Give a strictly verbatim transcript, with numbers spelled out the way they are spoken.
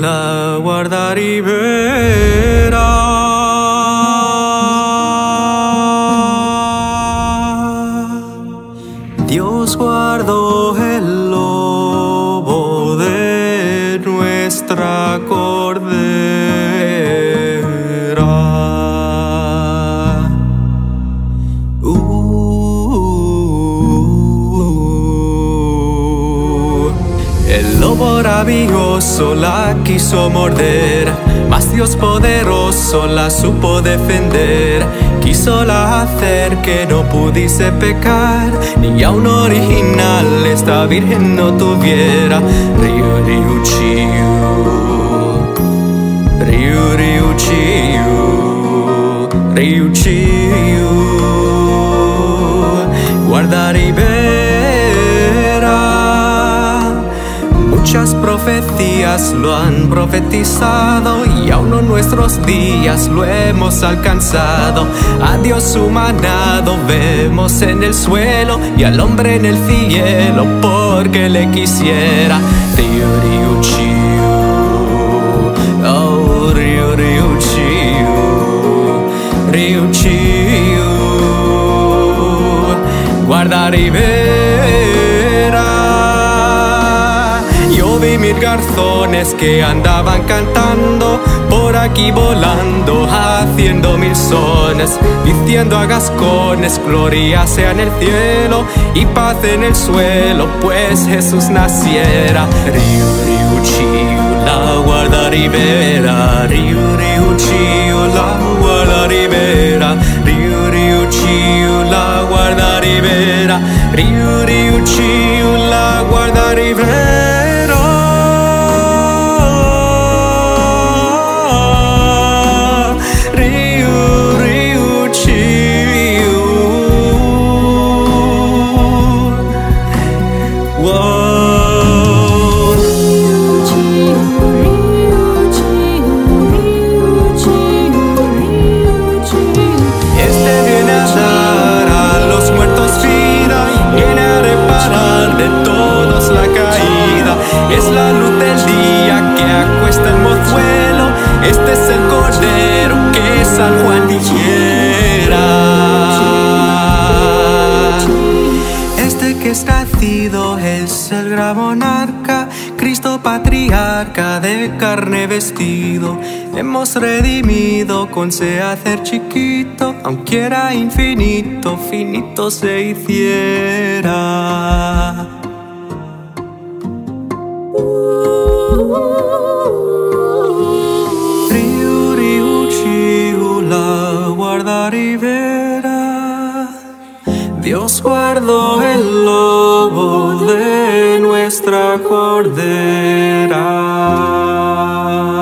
la guarda ribera. Dios guardó el lobo de nuestra cordera. Uh, uh, uh. El lobo rabioso la quiso morder, mas Dios poderoso la supo defender. Quiso la hacer que no pudiese pecar, ni aun original esta virgen no tuviera. Riu Riu Chiu, Riu Riu Chiu, Riu Chiu, guarda ribera. Muchas profecías lo han profetizado y aún en nuestros días lo hemos alcanzado. A Dios humanado vemos en el suelo y al hombre en el cielo porque le quisiera. Riu Riu Chiu, oh Riu Riu Chiu, Riu Chiu, guarda ribera. Vi mil garzones que andaban cantando por aquí volando, haciendo mil sones, diciendo a gascones: gloria sea en el cielo y paz en el suelo, pues Jesús naciera. Riu Riu Chiu, la guarda ribera. Riu Riu Chiu, la guarda ribera. Riu Riu Chiu, la guarda ribera. Riu Riu Chiu, la guarda ribera. Este es el cordero que San Juan dijera. Este que es nacido es el gran monarca, Cristo patriarca de carne vestido. Hemos redimido con se hacer chiquito, aunque era infinito, finito se hiciera. Dios guardó el lobo de nuestra cordera.